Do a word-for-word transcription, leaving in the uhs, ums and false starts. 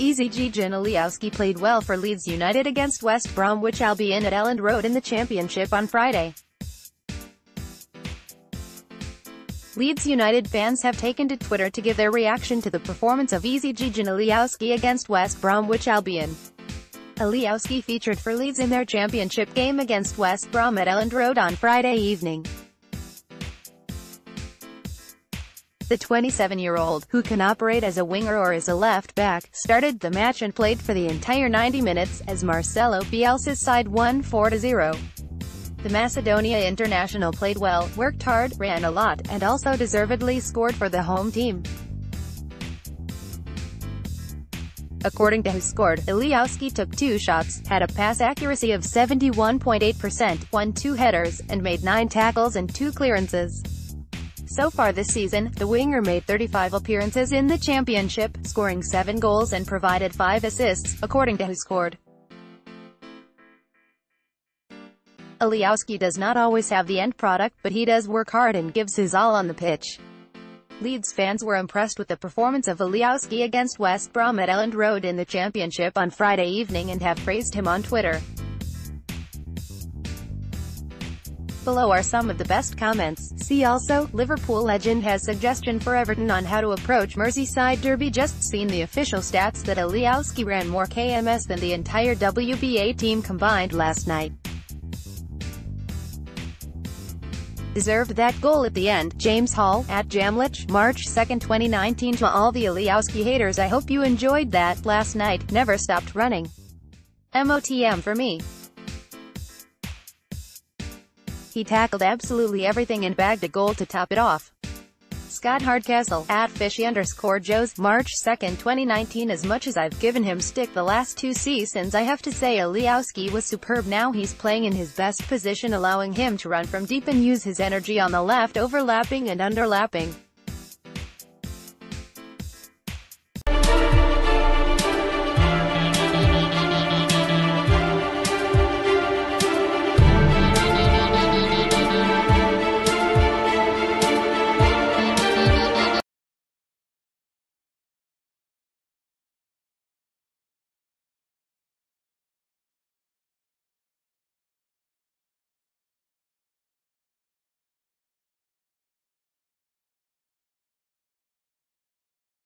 Ezgjan Alioski played well for Leeds United against West Bromwich Albion at Elland Road in the Championship on Friday. Leeds United fans have taken to Twitter to give their reaction to the performance of Ezgjan Alioski against West Bromwich Albion. Alioski featured for Leeds in their Championship game against West Brom at Elland Road on Friday evening. The twenty-seven-year-old, who can operate as a winger or as a left-back, started the match and played for the entire ninety minutes, as Marcelo Bielsa's side won four to zero. The Macedonia international played well, worked hard, ran a lot, and also deservedly scored for the home team. According to WhoScored, Alioski took two shots, had a pass accuracy of seventy-one point eight percent, won two headers, and made nine tackles and two clearances. So far this season, the winger made thirty-five appearances in the Championship, scoring seven goals and provided five assists, according to WhoScored. Alioski does not always have the end product, but he does work hard and gives his all on the pitch. Leeds fans were impressed with the performance of Alioski against West Brom at Elland Road in the Championship on Friday evening and have praised him on Twitter. Below are some of the best comments. See also, Liverpool legend has suggestion for Everton on how to approach Merseyside derby. Just seen the official stats that Alioski ran more K M S than the entire W B A team combined last night. Deserved that goal at the end. James Hall, at Jamlich, March second twenty nineteen. To all the Alioski haters, I hope you enjoyed that. Last night, never stopped running. M O T M for me. He tackled absolutely everything and bagged a goal to top it off. Scott Hardcastle, at fishy underscore joes, March second twenty nineteen. As much as I've given him stick the last two seasons, I have to say Alioski was superb. Now he's playing in his best position, allowing him to run from deep and use his energy on the left, overlapping and underlapping.